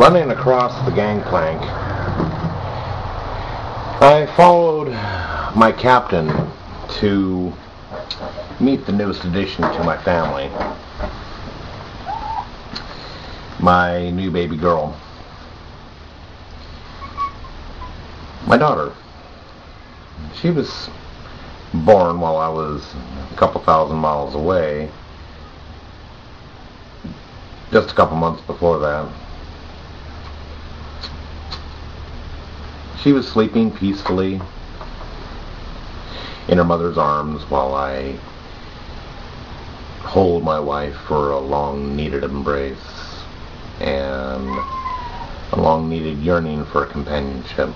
running across the gangplank, I followed my captain to meet the newest addition to my family, my new baby girl, my daughter. She was born while I was a couple thousand miles away, just a couple months before that. She was sleeping peacefully in her mother's arms while I hold my wife for a long-needed embrace and a long-needed yearning for companionship.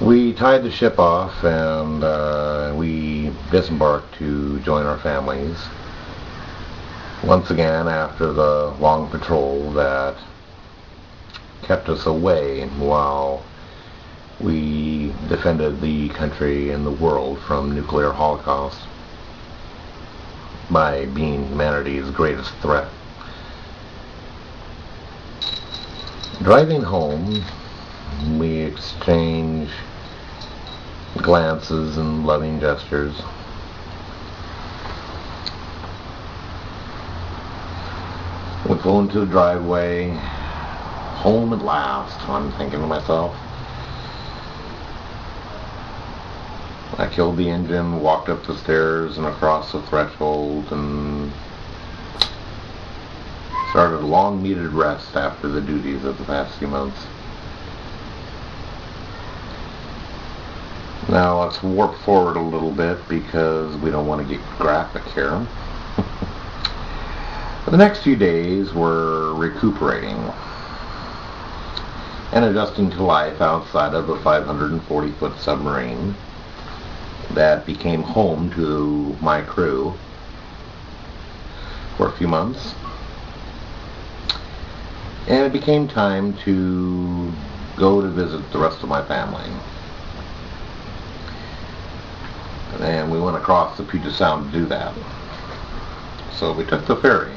We tied the ship off and we disembarked to join our families once again after the long patrol that kept us away while we defended the country and the world from nuclear holocaust by being humanity's greatest threat. Driving home, we exchange glances and loving gestures. We pull into the driveway. Home at last, I'm thinking to myself. I killed the engine, walked up the stairs and across the threshold, and started a long-needed rest after the duties of the past few months. Now let's warp forward a little bit because we don't want to get graphic here. The next few days were recuperating and adjusting to life outside of a 540-foot submarine that became home to my crew for a few months. And it became time to go to visit the rest of my family. And we went across the Puget Sound to do that. So we took the ferry.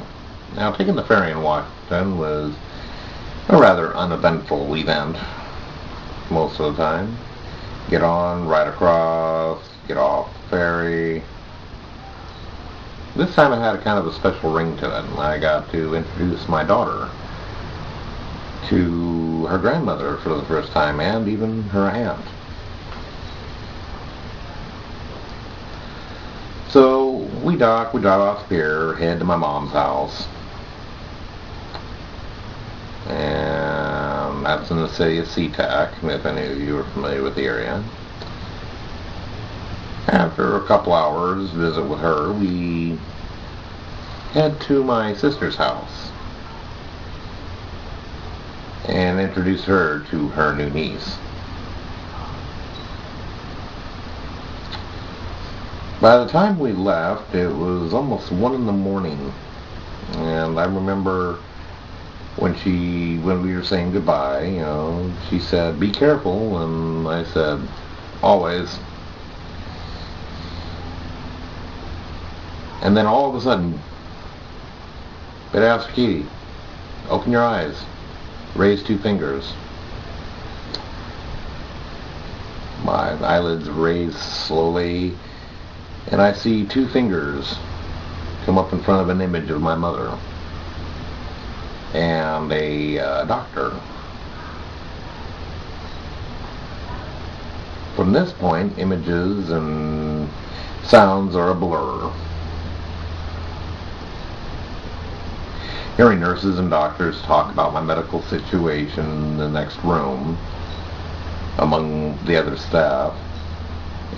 Now, taking the ferry in Washington was a rather uneventful event most of the time. Get on, ride across, get off the ferry. This time it had a kind of a special ring to it. I got to introduce my daughter to her grandmother for the first time, and even her aunt. So we got off here, head to my mom's house. And that's in the city of SeaTac, if any of you are familiar with the area. After a couple hours visit with her, we head to my sister's house and introduce her to her new niece. By the time we left, it was almost 1 in the morning, and I remember when we were saying goodbye, you know, she said, "Be careful," and I said, "Always." And then all of a sudden, Bedouin Kitty, open your eyes, raise 2 fingers. My eyelids raise slowly, and I see 2 fingers come up in front of an image of my mother and a doctor. From this point, images and sounds are a blur. Hearing nurses and doctors talk about my medical situation in the next room among the other staff,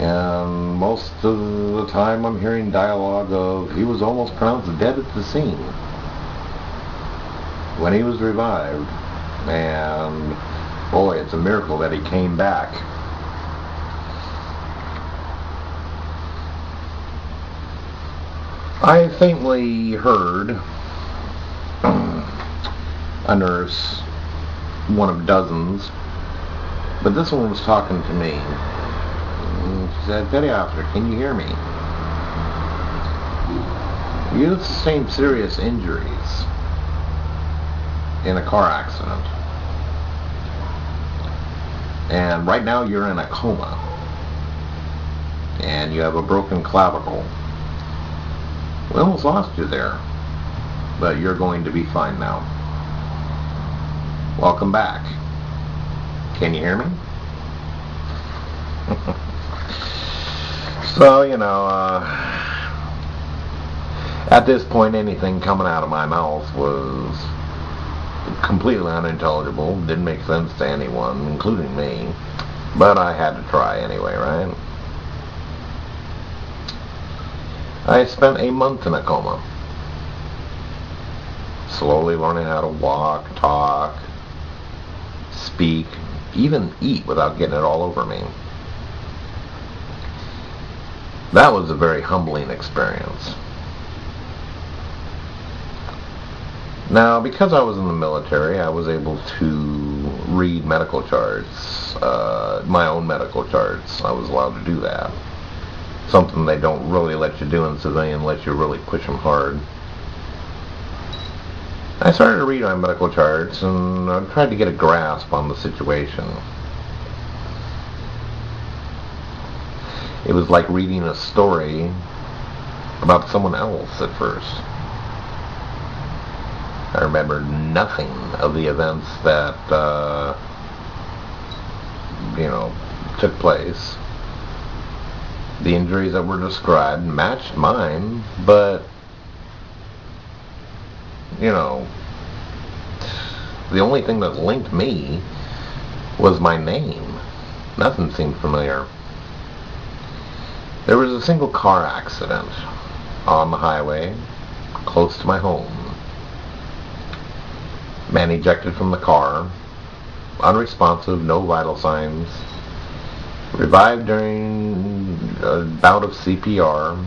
and most of the time I'm hearing dialogue of, "He was almost pronounced dead at the scene when he was revived," and boy, it's a miracle that he came back. I faintly heard a nurse, one of dozens, but this one was talking to me. She said, "Petty officer, can you hear me? You sustained serious injuries. in a car accident. And right now you're in a coma. And you have a broken clavicle. We almost lost you there. But you're going to be fine now. Welcome back. Can you hear me? So, you know, at this point anything coming out of my mouth was completely unintelligible, didn't make sense to anyone, including me, but I had to try anyway, right? I spent a month in a coma, slowly learning how to walk, talk, speak, even eat without getting it all over me. That was a very humbling experience. Now, because I was in the military, I was able to read medical charts, my own medical charts. I was allowed to do that. Something they don't really let you do in civilian, unless you really push them hard. I started to read my medical charts, and I tried to get a grasp on the situation. It was like reading a story about someone else at first. I remember nothing of the events that, took place. The injuries that were described matched mine, but, you know, the only thing that linked me was my name. Nothing seemed familiar. There was a single car accident on the highway close to my home. Man ejected from the car, unresponsive, no vital signs, revived during a bout of CPR,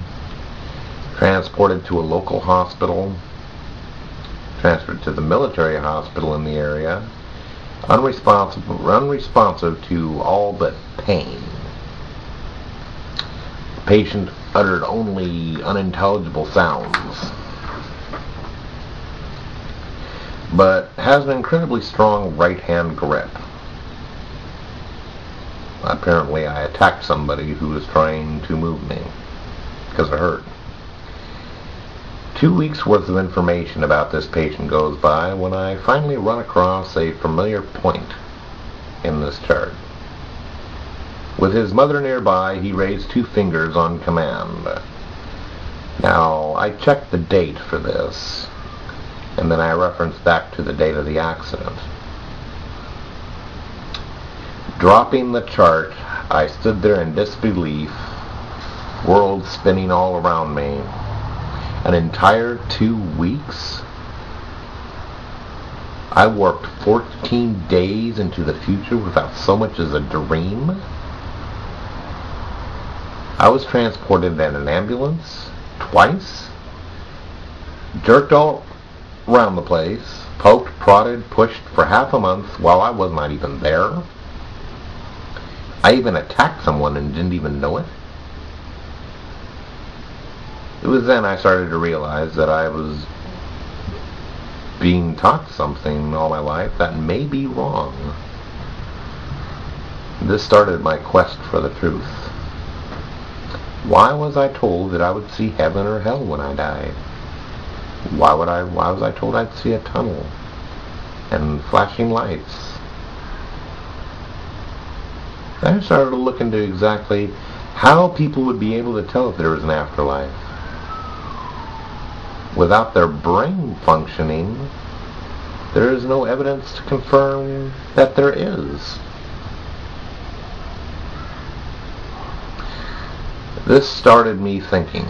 transported to a local hospital, transferred to the military hospital in the area, unresponsive to all but pain. The patient uttered only unintelligible sounds, but has an incredibly strong right-hand grip. Apparently I attacked somebody who was trying to move me, because it hurt. 2 weeks worth of information about this patient goes by when I finally run across a familiar point in this chart. With his mother nearby, he raised two fingers on command. Now, I checked the date for this, and then I referenced back to the date of the accident. Dropping the chart, I stood there in disbelief, world spinning all around me. An entire 2 weeks? I warped 14 days into the future without so much as a dream? I was transported in an ambulance twice, jerked all around the place, poked, prodded, pushed for half a month while I was not even there. I even attacked someone and didn't even know it. It was then I started to realize that I was being taught something all my life that may be wrong. This started my quest for the truth. Why was I told that I would see heaven or hell when I died? Why was I told I'd see a tunnel and flashing lights? I started to look into exactly how people would be able to tell if there was an afterlife. Without their brain functioning, there is no evidence to confirm that there is. This started me thinking.